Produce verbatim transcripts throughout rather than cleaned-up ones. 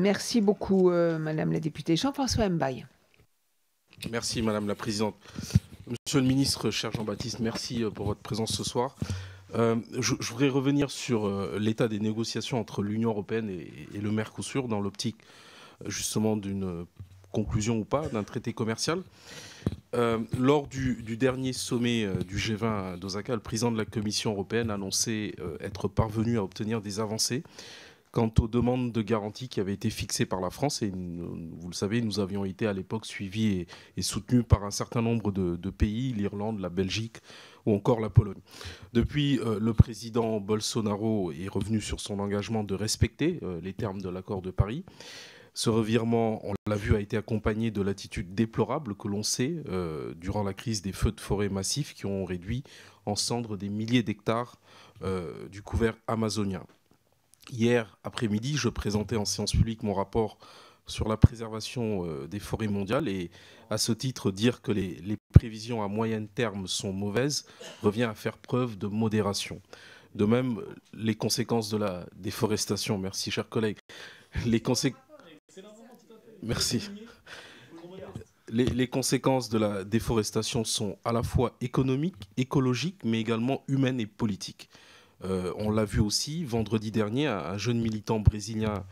Merci beaucoup, euh, Madame la députée. Jean-François Mbaye. Merci, Madame la Présidente. Monsieur le Ministre, cher Jean-Baptiste, merci pour votre présence ce soir. Euh, je, je voudrais revenir sur euh, l'état des négociations entre l'Union européenne et, et le Mercosur dans l'optique justement d'une conclusion ou pas d'un traité commercial. Euh, lors du, du dernier sommet euh, du G vingt d'Osaka, le président de la Commission européenne annonçait euh, être parvenu à obtenir des avancées quant aux demandes de garantie qui avaient été fixées par la France. Et nous, vous le savez, nous avions été à l'époque suivis et, et soutenus par un certain nombre de, de pays, l'Irlande, la Belgique ou encore la Pologne. Depuis, euh, le président Bolsonaro est revenu sur son engagement de respecter euh, les termes de l'accord de Paris. Ce revirement, on l'a vu, a été accompagné de l'attitude déplorable que l'on sait euh, durant la crise des feux de forêt massifs qui ont réduit en cendres des milliers d'hectares euh, du couvert amazonien. Hier après-midi, je présentais en séance publique mon rapport sur la préservation euh, des forêts mondiales et à ce titre, dire que les, les prévisions à moyen terme sont mauvaises revient à faire preuve de modération. De même, les conséquences de la déforestation, merci chers collègues, les conséquences... Merci. Les, les conséquences de la déforestation sont à la fois économiques, écologiques, mais également humaines et politiques. Euh, on l'a vu aussi, vendredi dernier, un jeune militant brésilien,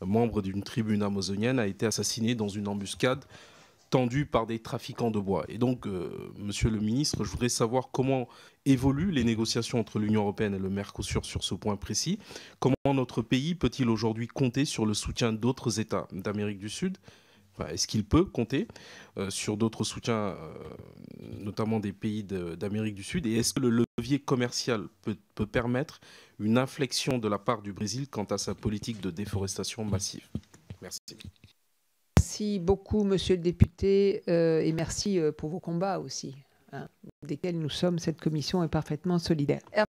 membre d'une tribune amazonienne, a été assassiné dans une embuscade tendue par des trafiquants de bois. Et donc, euh, Monsieur le Ministre, je voudrais savoir comment évoluent les négociations entre l'Union européenne et le Mercosur sur ce point précis. Comment notre pays peut-il aujourd'hui compter sur le soutien d'autres États d'Amérique du Sud? Enfin, est-ce qu'il peut compter euh, sur d'autres soutiens, euh, notamment des pays d'Amérique de, du Sud? Et est-ce que le levier commercial peut, peut permettre une inflexion de la part du Brésil quant à sa politique de déforestation massive? Merci. Merci beaucoup, monsieur le député, euh, et merci euh, pour vos combats aussi, hein, desquels nous sommes, cette commission est parfaitement solidaire.